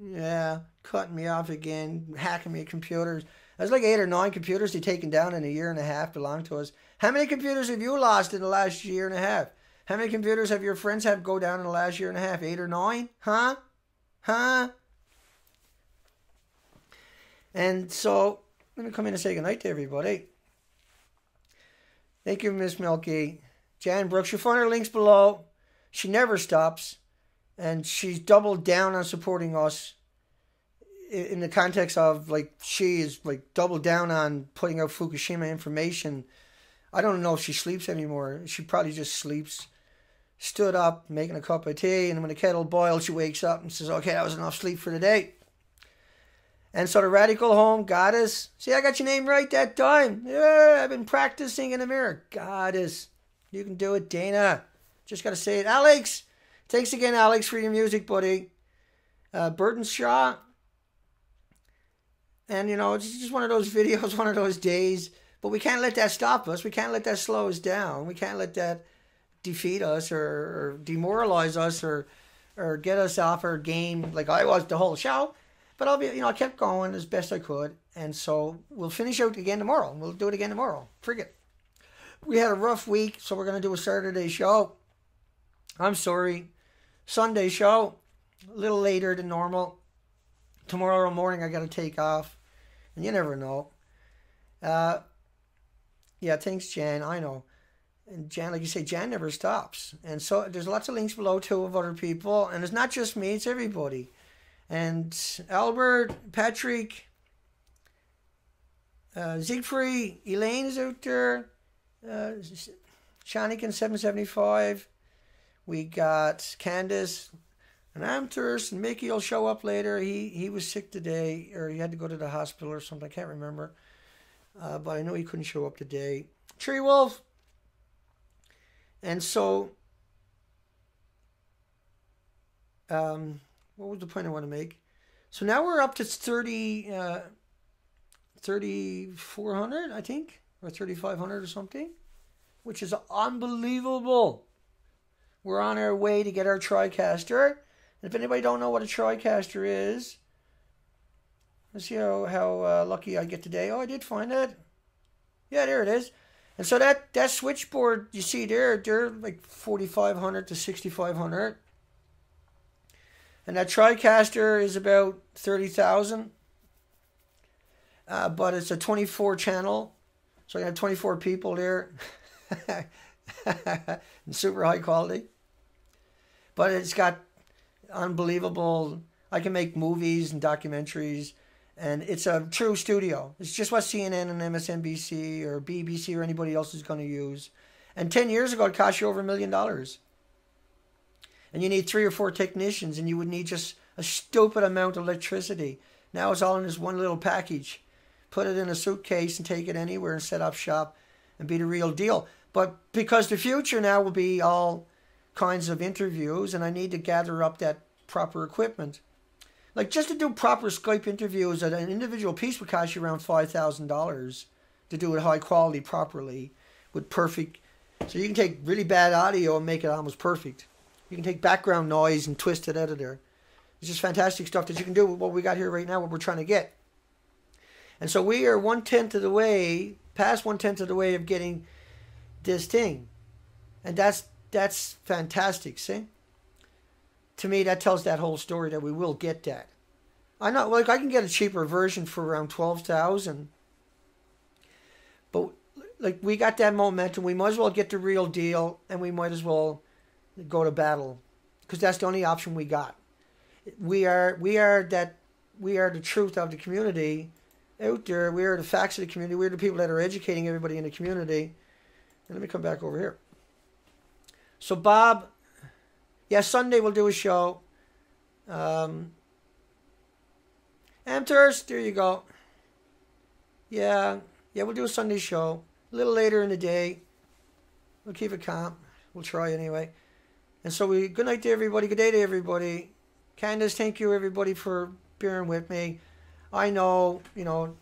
Yeah, cutting me off again, hacking me at computers. There's like 8 or 9 computers they've taken down in a year and a half belong to us. How many computers have you lost in the last year and a half? How many computers have your friends have go down in the last year and a half? 8 or 9? Huh? Huh? And so, let me come in and say goodnight to everybody. Thank you, Miss Milky. Jan Brooks, you'll find her links below. She never stops. And she's doubled down on supporting us in the context of, like, she is, like, doubled down on putting out Fukushima information. I don't know if she sleeps anymore. She probably just sleeps, stood up, making a cup of tea, and when the kettle boils, she wakes up and says, okay, that was enough sleep for the day. And so the Radical Home Goddess, see, I got your name right that time. Yeah, I've been practicing in the mirror. Goddess, you can do it, Dana. Just got to say it. Alex! Thanks again, Alex, for your music, buddy. Burton Shaw. And, you know, it's just one of those videos, one of those days. But we can't let that stop us. We can't let that slow us down. We can't let that defeat us or demoralize us or get us off our game like I was the whole show. But I'll be, you know, I kept going as best I could. And so we'll finish out again tomorrow. We'll do it again tomorrow. Frig it. We had a rough week, so we're going to do a Saturday show. I'm sorry. Sunday show, a little later than normal. Tomorrow morning I got to take off, and you never know. Yeah, thanks, Jan. I know. And Jan, like you say, Jan never stops. And so there's lots of links below too of other people, and it's not just me; it's everybody. And Albert, Patrick, Siegfried, Elaine is out there. Shaniken 775. We got Candace, and I'm Thirst, and Mickey will show up later. He was sick today, or he had to go to the hospital or something. I can't remember, but I know he couldn't show up today. Tree Wolf. And so what was the point I want to make? So now we're up to 3,400, I think, or 3,500 or something, which is unbelievable. We're on our way to get our TriCaster. And if anybody don't know what a TriCaster is, let's see how lucky I get today. Oh, I did find that. Yeah, there it is. And so that switchboard you see there, they're like 4,500 to 6,500. And that TriCaster is about 30,000. But it's a 24 channel. So you have 24 people there. And super high quality. But it's got unbelievable, I can make movies and documentaries. And it's a true studio. It's just what CNN and MSNBC or BBC or anybody else is going to use. And 10 years ago, it cost you over $1 million. And you need 3 or 4 technicians, and you would need just a stupid amount of electricity. Now it's all in this one little package. Put it in a suitcase and take it anywhere and set up shop and be the real deal. But because the future now will be all kinds of interviews, and I need to gather up that proper equipment. Like, just to do proper Skype interviews at an individual piece would cost you around $5,000 to do it high quality properly with perfect. So you can take really bad audio and make it almost perfect. You can take background noise and twist it out of there. It's just fantastic stuff that you can do with what we got here right now, what we're trying to get. And so we are 1/10 of the way, past 1/10 of the way of getting this thing. And that's fantastic, see? To me, that tells that whole story that we will get that. I know, like, I can get a cheaper version for around $12,000. But, like, we got that momentum. We might as well get the real deal, and we might as well go to battle, because that's the only option we got. We are the truth of the community out there. We are the facts of the community. We are the people that are educating everybody in the community. And let me come back over here. So, Bob. Yeah, Sunday we'll do a show. Amters, there you go. Yeah, we'll do a Sunday show. A little later in the day. We'll keep it calm. We'll try anyway. And so good night to everybody. Good day to everybody. Candace, thank you everybody for bearing with me. I know, you know,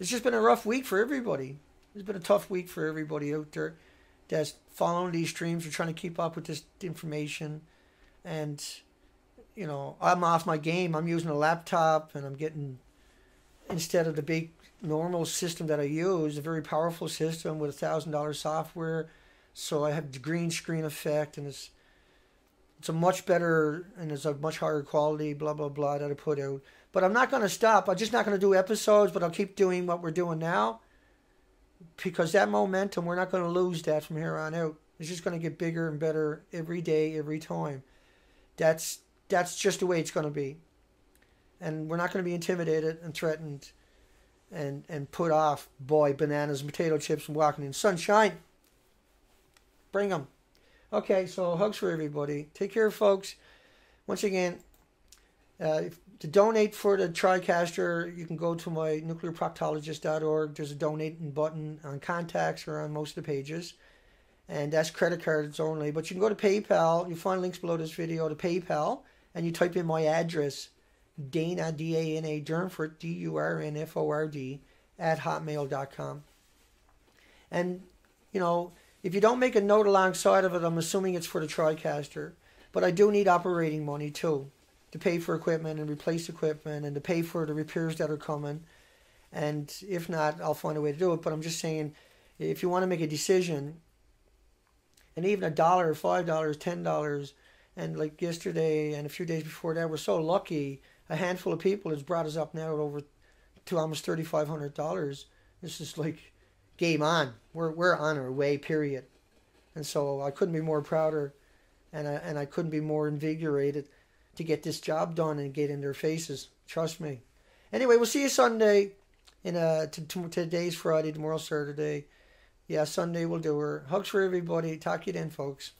it's just been a rough week for everybody. It's been a tough week for everybody out there that's following these streams. We're trying to keep up with this information. And, you know, I'm off my game. I'm using a laptop, and I'm getting, instead of the big normal system that I use, a very powerful system with $1,000 software. So I have the green screen effect, and it's a much better, and it's a much higher quality, blah, blah, blah, that I put out. But I'm not going to stop. I'm just not going to do episodes, but I'll keep doing what we're doing now. Because that momentum, we're not going to lose that from here on out. It's just going to get bigger and better every day, every time. That's just the way it's going to be. And we're not going to be intimidated and threatened and put off by bananas and potato chips and walking in sunshine. Bring them. Okay, so hugs for everybody. Take care, folks. Once again, to donate for the TriCaster, you can go to my nuclearproctologist.org. There's a donate button on contacts or on most of the pages. And that's credit cards only. But you can go to PayPal. You'll find links below this video to PayPal. And you type in my address, Dana, D-A-N-A, Durnford, D-U-R-N-F-O-R-D, @hotmail.com. And, you know, if you don't make a note alongside of it, I'm assuming it's for the TriCaster. But I do need operating money, too, to pay for equipment and replace equipment and to pay for the repairs that are coming. And if not, I'll find a way to do it. But I'm just saying, if you want to make a decision, and even $1, $5, $10, and like yesterday and a few days before that, we're so lucky, a handful of people has brought us up now over to almost $3,500. This is like game on. We're on our way, period. And so I couldn't be more prouder, and I couldn't be more invigorated to get this job done and get in their faces. Trust me. Anyway, we'll see you Sunday. Today's Friday, tomorrow's Saturday. Yeah, Sunday we'll do her. Hugs for everybody. Talk to you then, folks.